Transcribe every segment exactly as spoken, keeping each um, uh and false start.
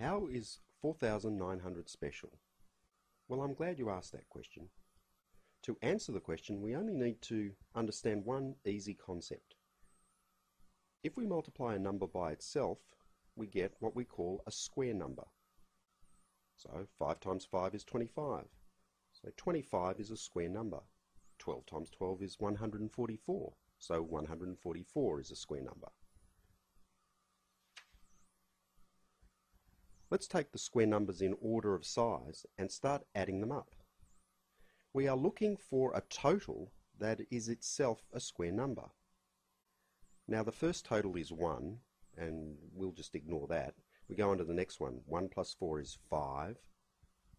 How is four thousand nine hundred special? Well, I'm glad you asked that question. To answer the question, we only need to understand one easy concept. If we multiply a number by itself, we get what we call a square number. So five times five is twenty-five. So twenty-five is a square number. twelve times twelve is one hundred forty-four. So one hundred forty-four is a square number. Let's take the square numbers in order of size and start adding them up. We are looking for a total that is itself a square number. Now the first total is one, and we'll just ignore that. We go on to the next one. one plus four is five.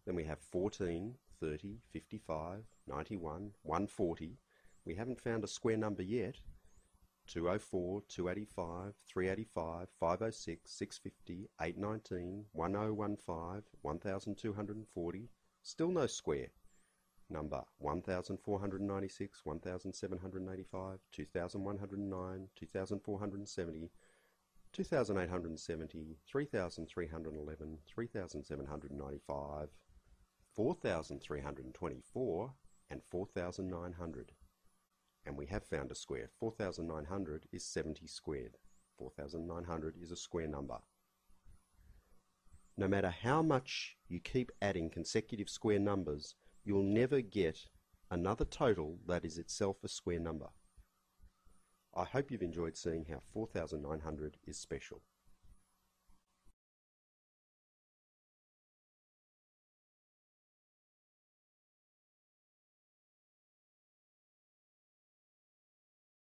Then we have fourteen, thirty, fifty-five, ninety-one, one hundred forty. We haven't found a square number yet. two hundred four, two eighty-five, three eighty-five, five oh six, six fifty, eight nineteen, ten fifteen, twelve forty. Still no square number. one thousand four hundred ninety-six, one thousand seven hundred eighty-five, two thousand one hundred nine, two thousand four hundred seventy, two thousand eight hundred seventy, three thousand three hundred eleven, three thousand seven hundred ninety-five, four thousand three hundred twenty-four, and four thousand nine hundred. And we have found a square. four thousand nine hundred is seventy squared. four thousand nine hundred is a square number. No matter how much you keep adding consecutive square numbers, you'll never get another total that is itself a square number. I hope you've enjoyed seeing how four thousand nine hundred is special.